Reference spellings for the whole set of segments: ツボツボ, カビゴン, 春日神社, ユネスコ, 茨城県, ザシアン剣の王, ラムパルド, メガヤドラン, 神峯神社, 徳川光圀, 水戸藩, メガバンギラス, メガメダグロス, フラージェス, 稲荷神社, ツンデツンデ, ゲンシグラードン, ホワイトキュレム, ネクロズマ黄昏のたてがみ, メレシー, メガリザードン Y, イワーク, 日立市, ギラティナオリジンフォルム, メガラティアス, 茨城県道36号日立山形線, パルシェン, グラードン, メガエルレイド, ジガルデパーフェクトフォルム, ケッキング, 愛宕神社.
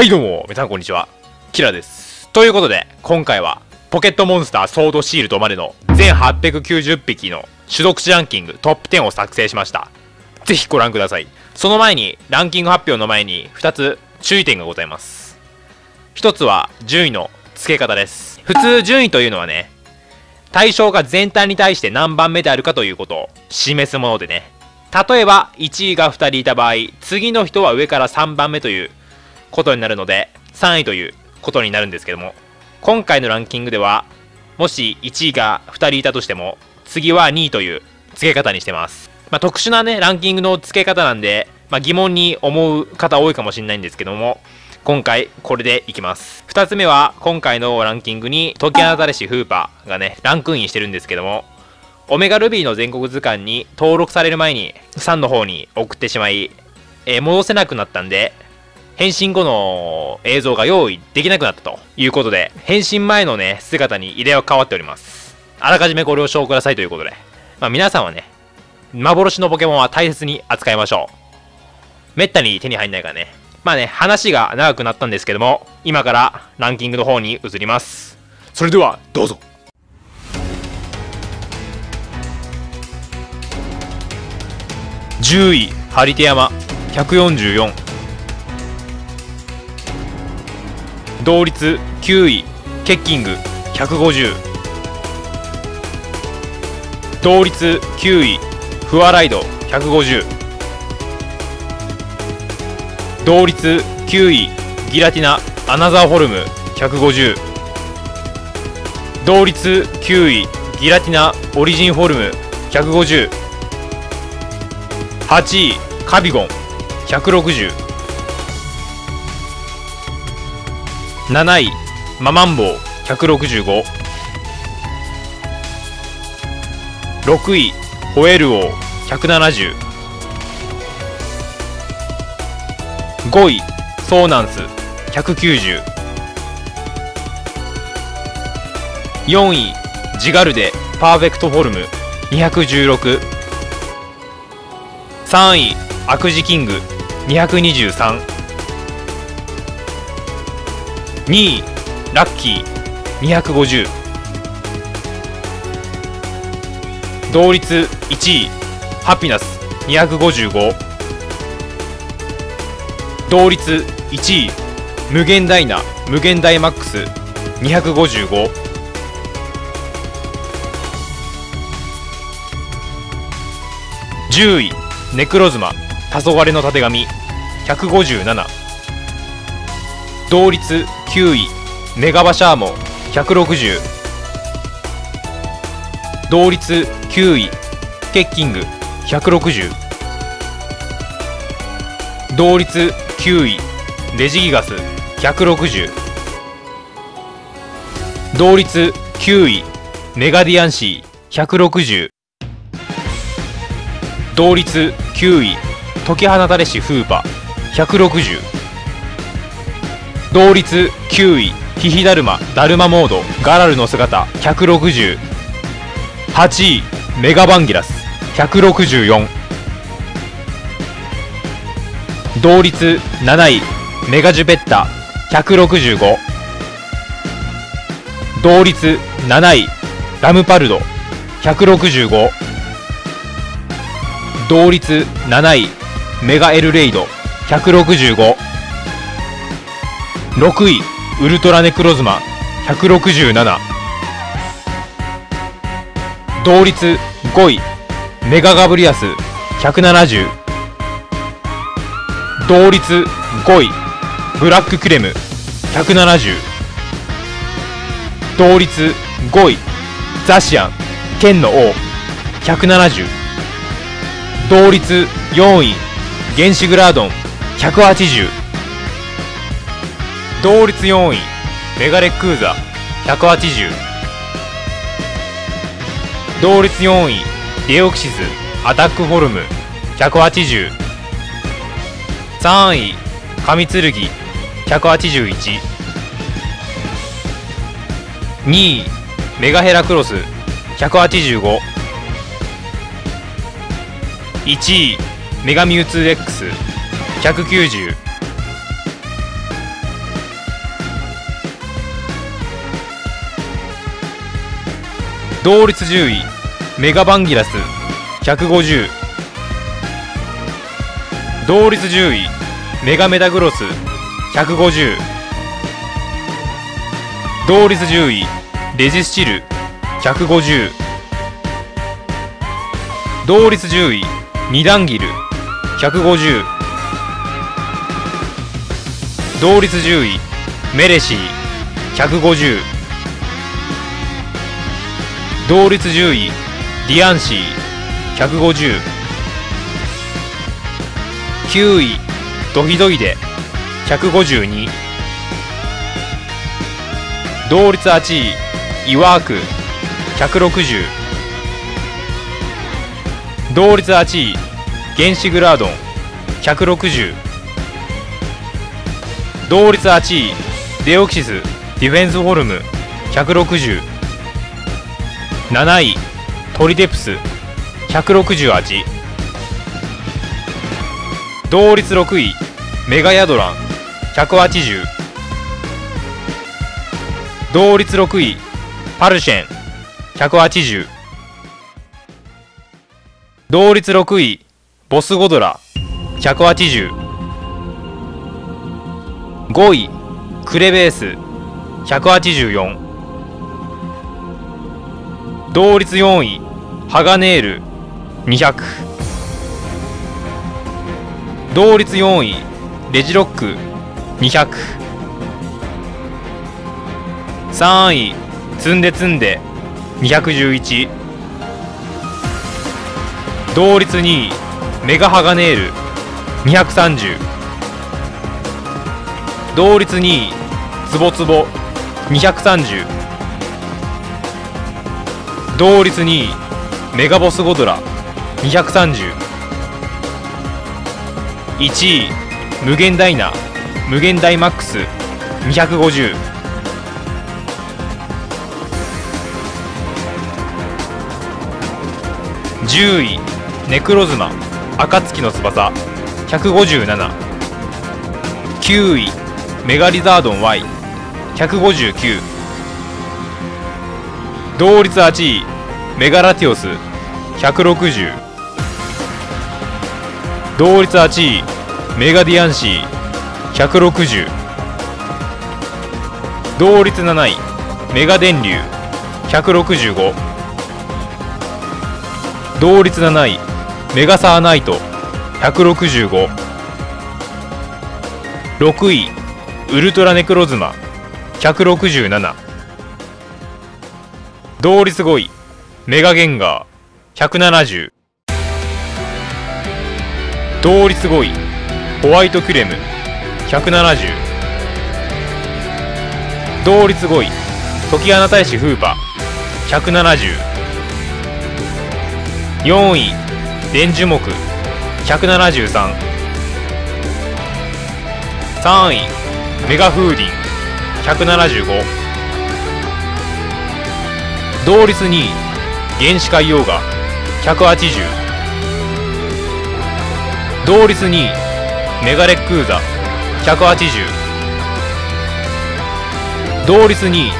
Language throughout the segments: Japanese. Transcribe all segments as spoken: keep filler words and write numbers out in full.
はいどうも、皆さんこんにちは。キラです。ということで、今回は、ポケットモンスターソードシールドまでの全はっぴゃくきゅうじゅっぴきの種族種ランキングトップじゅうを作成しました。ぜひご覧ください。その前に、ランキング発表の前にふたつ注意点がございます。ひとつは、順位の付け方です。普通順位というのはね、対象が全体に対して何番目であるかということを示すものでね。例えば、いちいがふたりいた場合、次の人は上からさんばんめということになるので、さんいということになるんですけども、今回のランキングでは、もしいちいがふたりいたとしても、次はにいという付け方にしてます。まあ、特殊なね、ランキングの付け方なんで、まあ、疑問に思う方多いかもしれないんですけども、今回これでいきます。ふたつめは、今回のランキングに、解き放たれしフーパーがね、ランクインしてるんですけども、オメガルビーの全国図鑑に登録される前にさんの方に送ってしまい、えー、戻せなくなったんで、変身後の映像が用意できなくなったということで、変身前のね、姿に入れは変わっております。あらかじめご了承くださいということで、まあ、皆さんはね、幻のポケモンは大切に扱いましょう。めったに手に入んないからね。まあね、話が長くなったんですけども、今からランキングの方に移ります。それではどうぞ。じゅうい、張手山ひゃくよんじゅうよん、同率きゅういケッキングひゃくごじゅう、同率きゅういフアライドひゃくごじゅう、同率きゅういギラティナアナザーフォルムひゃくごじゅう、同率きゅういギラティナオリジンフォルムひゃくごじゅう、はちいカビゴンひゃくろくじゅう、 なないママンボウひゃくろくじゅうご、 ろくいホエルオウひゃくななじゅう、 ごいソーナンスひゃくきゅうじゅう、 よんいジガルデパーフェクトフォルムにひゃくじゅうろく、さんい悪事キングにひゃくにじゅうさん、 にいラッキーにひゃくごじゅう、同率いちいハピナスにひゃくごじゅうご、同率いちい無限ダイナ無限大マックスにひゃくごじゅうご、じゅういネクロズマ黄昏のたてがみひゃくごじゅうなな、同率きゅういメガバシャーモひゃくろくじゅう、同率きゅういケッキングひゃくろくじゅう、同率きゅういレジギガスひゃくろくじゅう、同率きゅういメガディアンシーひゃくろくじゅう、同率きゅうい解き放たれしフーパひゃくろくじゅう、同率きゅういヒヒダルマダルマモードガラルの姿ひゃくろくじゅう、 はちいメガバンギラスひゃくろくじゅうよん、同率なないメガジュペッタひゃくろくじゅうご、同率なないラムパルドひゃくろくじゅうご、同率なないメガエルレイドひゃくろくじゅうご、 ろくいウルトラネクロズマひゃくろくじゅうなな、同率ごいメガガブリアスひゃくななじゅう、同率ごいブラッククレムひゃくななじゅう、同率ごいザシアン剣の王ひゃくななじゅう、同率よんい原始グラードンひゃくはちじゅう、同率よんいメガレックーザひゃくはちじゅう、同率よんいデオキシスアタックフォルムひゃくはちじゅう、 さんい神剣ひゃくはちじゅういち、 にいメガヘラクロスひゃくはちじゅうご、いちいメガミュウツー X ひゃくきゅうじゅう、同率じゅういメガバンギラスひゃくごじゅう、同率じゅういメガメダグロスひゃくごじゅう、同率じゅういレジスチルひゃくごじゅう、同率じゅういニダンギルひゃくごじゅう、同率じゅういメレシーひゃくごじゅう、同率じゅういディアンシーひゃくごじゅう、 きゅういドヒドイデひゃくごじゅうに、同率はちいイワークひゃくろくじゅう、同率はちいゲンシグラードンひゃくろくじゅう、同率はちいデオキシスディフェンスフォルムひゃくろくじゅう、 なないトリデプスひゃくろくじゅうはち、同率ろくいメガヤドランひゃくはちじゅう、同率ろくいパルシェンひゃくはちじゅう、同率ろくいボスゴドラひゃくはちじゅう、 ごいクレベースひゃくはちじゅうよん、同率よんいハガネールにひゃく、同率よんいレジロックにひゃく、 さんいツンデツンデにひゃくじゅういち、同率にいメガハガネールにひゃくさんじゅう、同率にいツボツボにひゃくさんじゅう、同率にいメガボスゴドラにひゃくさんじゅう、 いちい無限ダイナ無限ダイマックスにひゃくごじゅう、じゅういネクロズマ暁の翼ひゃくごじゅうなな、 きゅういメガリザードン Y ひゃくごじゅうきゅう、 同率はちいメガラティオスひゃくろくじゅう、 同率はちいメガディアンシーひゃくろくじゅう、 同率なないメガ電流ひゃくろくじゅうご、 同率なないメガサーナイトひゃくろくじゅうご、 ろくいウルトラネクロズマひゃくろくじゅうなな、 同率ごいメガゲンガーひゃくななじゅう、同率ごいホワイトキュレムひゃくななじゅう、同率ごい解き放大師フーパひゃくななじゅう、 よんい電樹木ひゃくななじゅうさん、 さんいメガ風鈴ひゃくななじゅうご、 同率にい原始海洋画ひゃくはちじゅう、同率にいメガレックーザひゃくはちじゅう、同率にい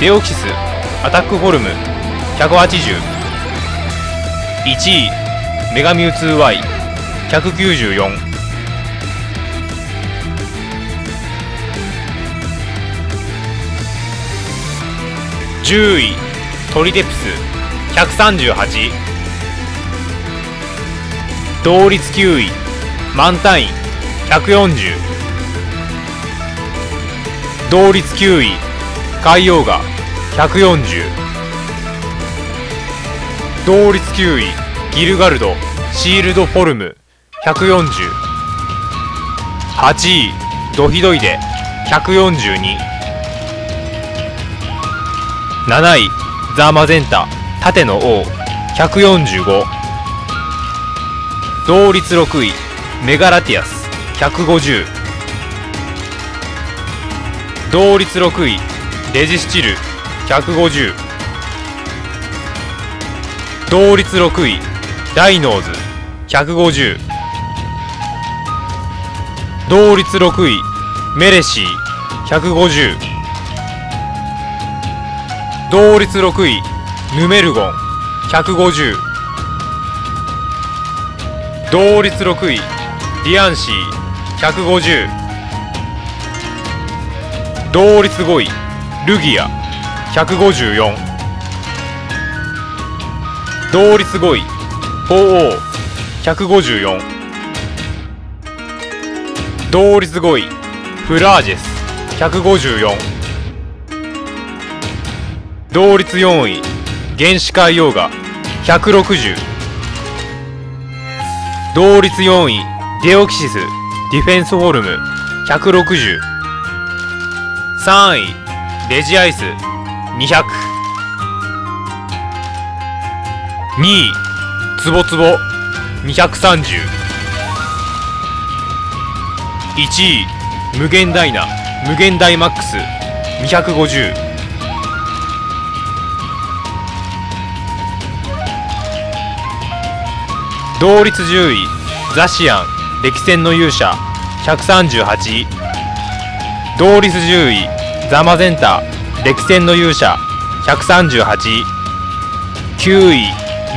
デオキシスアタックフォルムひゃくはちじゅう、 いちいメガミュウツー Y ひゃくきゅうじゅうよん、 じゅういトリデプスひゃくさんじゅうはち、同率きゅうい満単位ひゃくよんじゅう、同率きゅうい海洋画ひゃくよんじゅう、同率きゅういギルガルドシールドフォルムひゃくよんじゅう、 はちいドヒドイデひゃくよんじゅうに、 なないザ・マゼンタ盾の王ひゃくよんじゅうご、同率ろくいメガラティアスひゃくごじゅう、同率ろくいレジスチルひゃくごじゅう、同率ろくいダイノーズひゃくごじゅう、同率ろくいメレシーひゃくごじゅう、同率ろくいヌメルゴンひゃくごじゅう、同率ろくいディアンシーひゃくごじゅう、同率ごいルギアひゃくごじゅうよん、同率ごい鳳凰ひゃくごじゅうよん、同率ごいフラージェスひゃくごじゅうよん、同率よんい原始海洋画ひゃくろくじゅう、同率よんいディオキシスディフェンスフォルムひゃくろくじゅう、 さんいレジアイスにひゃく、 にいツボツボにひゃくさんじゅう、 いちい無限大な無限大マックスにひゃくごじゅう、同率じゅういザシアン歴戦の勇者ひゃくさんじゅうはち、同率じゅういザマゼンタ歴戦の勇者ひゃくさんじゅうはち、 きゅうい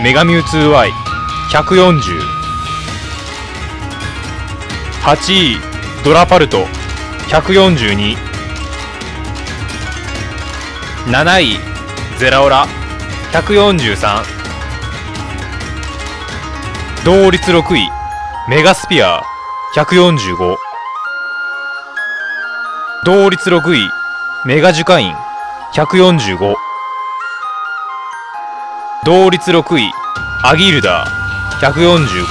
メガミュウ ツーアイ ひゃくよんじゅう、 はちいドラパルトひゃくよんじゅうに、 なないゼラオラひゃくよんじゅうさん、同率ろくいメガスピアひゃくよんじゅうご、 同率ろくいメガジュカインひゃくよんじゅうご、 同率ろくいアギルダひゃくよんじゅう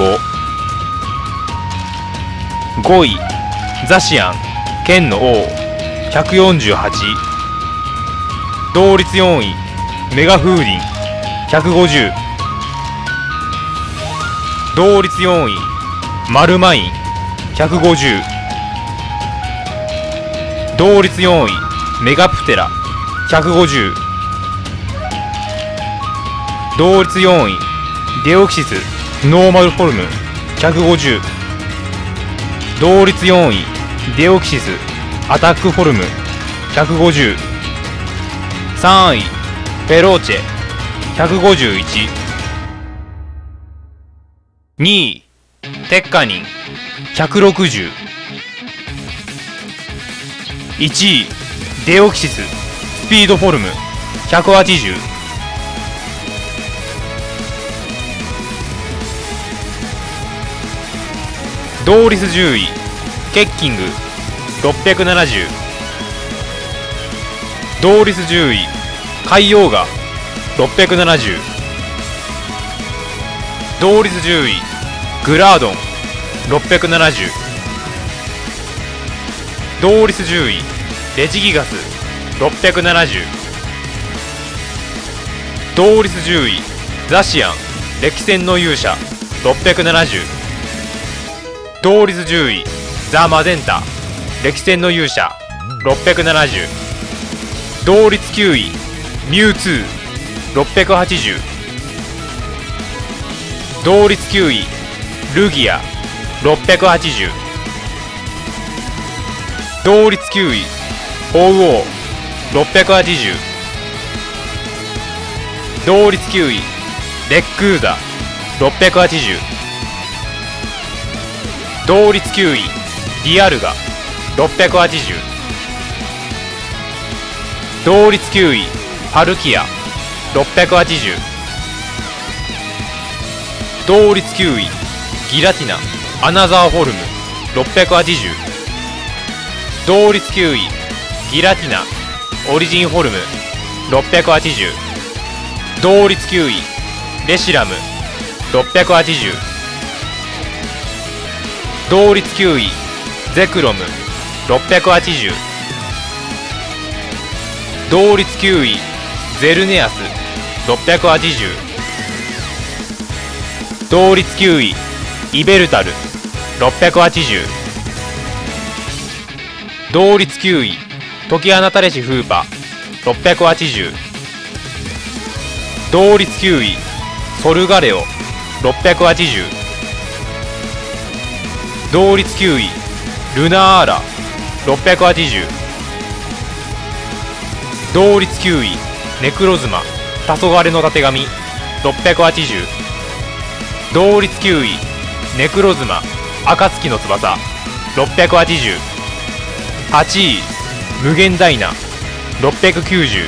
ご、 ごいザシアン剣の王ひゃくよんじゅうはち、 同率よんいメガ風鈴ひゃくごじゅう、同率よんいマルマインひゃくごじゅう、同率よんいメガプテラひゃくごじゅう、同率よんいデオキシスノーマルフォルムひゃくごじゅう、同率よんいデオキシスアタックフォルムひゃくごじゅう、 さんいペローチェひゃくごじゅういち、にいテッカニンひゃくろくじゅう、 いちいデオキシススピードフォルムひゃくはちじゅう、 同率じゅういケッキングろっぴゃくななじゅう、 同率じゅうい海洋画ろっぴゃくななじゅう、 同率じゅういグラードンろっぴゃくななじゅう、同率じゅういレジギガスろっぴゃくななじゅう、同率じゅういザシアン歴戦の勇者ろっぴゃくななじゅう、同率じゅういザ・マゼンタ歴戦の勇者ろっぴゃくななじゅう、同率きゅういミュウツーろっぴゃくはちじゅう、同率きゅういルギアろっぴゃくはちじゅう、同率きゅうい鳳凰ろっぴゃくはちじゅう、同率きゅういレックーザろっぴゃくはちじゅう、同率きゅういディアルガろっぴゃくはちじゅう、同率きゅういパルキアろっぴゃくはちじゅう、同率きゅういギラティナアナザーフォルムろっぴゃくはちじゅう、同率きゅういギラティナオリジンフォルムろっぴゃくはちじゅう、同率きゅういレシラムろっぴゃくはちじゅう、同率きゅういゼクロムろっぴゃくはちじゅう、同率きゅういゼルネアスろっぴゃくはちじゅう、同率きゅういイベルタルろっぴゃくはちじゅう、同率きゅうい解き放たれしフーパろっぴゃくはちじゅう、同率きゅういソルガレオろっぴゃくはちじゅう、同率きゅういルナーラろっぴゃくはちじゅう、同率きゅういネクロズマ黄昏のたてがみろっぴゃくはちじゅう、同率きゅういネクロズマ暁の翼ろっぴゃくはちじゅう、はちい無限ダイナろっぴゃくきゅうじゅう、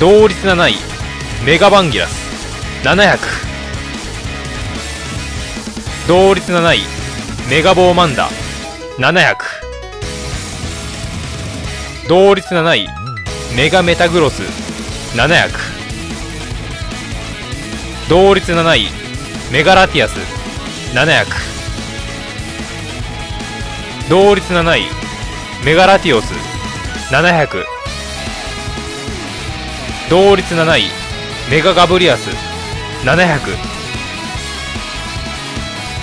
同率なないメガバンギラスななひゃく、同率なないメガボーマンダななひゃく、同率なないメガメタグロスななひゃく、同率なないメガラティアスななひゃく、同率なないメガラティオスななひゃく、同率なないメガガブリアスななひゃく、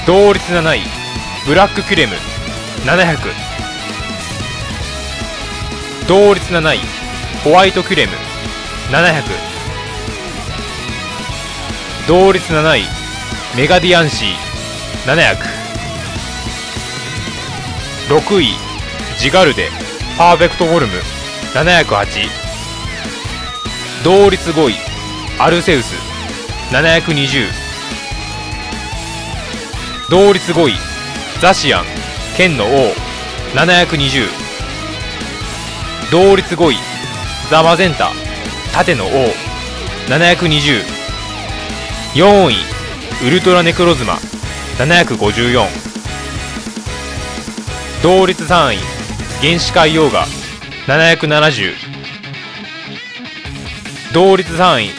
同率なないブラックキュレムななひゃく、同率なないホワイトキュレムななひゃく、同率なないメガディアンシーななひゃく、ろくいジガルデパーフェクトフォルムななひゃくはち、同率ごいアルセウスななひゃくにじゅう、同率ごいザシアン剣の王ななひゃくにじゅう、同率ごいザ・マゼンタ盾の王ななひゃくにじゅう、よんいウルトラネクロズマななひゃくごじゅうよん、同率さんい原始海洋画ななひゃくななじゅう、同率さんい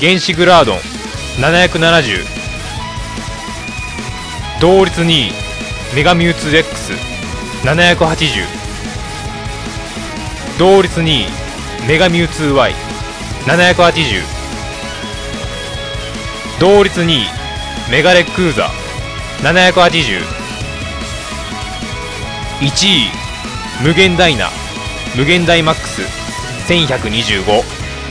原始グラードンななひゃくななじゅう、同率にいメガミュウツー X ななひゃくはちじゅう、同率にいメガミュウツー Y ななひゃくはちじゅう、同率にいメガレックーザななひゃくはちじゅう、 いちい無限ダイナ無限ダイマックスせんひゃくにじゅうご。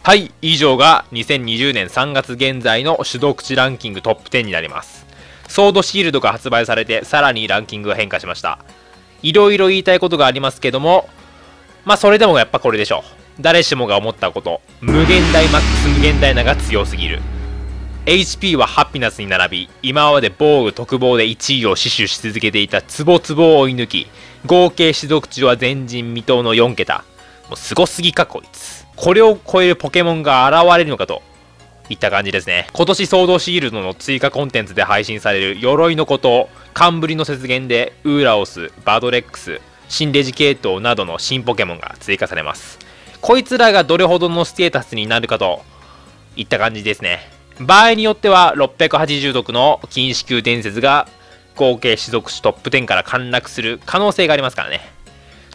はい、以上がにせんにじゅうねんさんがつ現在の主導口ランキングトップじゅうになります。ソードシールドが発売されてさらにランキングが変化しました。いろいろ言いたいことがありますけども、まあそれでもやっぱこれでしょう。誰しもが思ったこと、無限大マックス無限ダイナが強すぎる。 エイチピー はハピナスに並び、今まで防具特防でいちいを死守し続けていたツボツボを追い抜き、合計指導口は前人未到のよんけた。もうすごすぎかこいつ。これを超えるポケモンが現れるのかといった感じですね。今年ソードシールドの追加コンテンツで配信される鎧のこと、冠の雪原でウーラオス、バドレックス、新レジ系統などの新ポケモンが追加されます。こいつらがどれほどのステータスになるかといった感じですね。場合によってはろっぴゃくはちじゅう属の禁止級伝説が合計種族種トップじゅうから陥落する可能性がありますからね。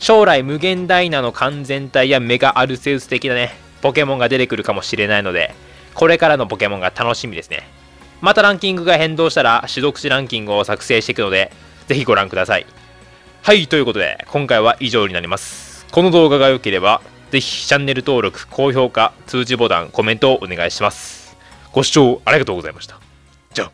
将来無限ダイナの完全体やメガアルセウス的なね、ポケモンが出てくるかもしれないので、これからのポケモンが楽しみですね。またランキングが変動したら、種族種ランキングを作成していくので、ぜひご覧ください。はい、ということで、今回は以上になります。この動画が良ければ、ぜひチャンネル登録、高評価、通知ボタン、コメントをお願いします。ご視聴ありがとうございました。じゃあ。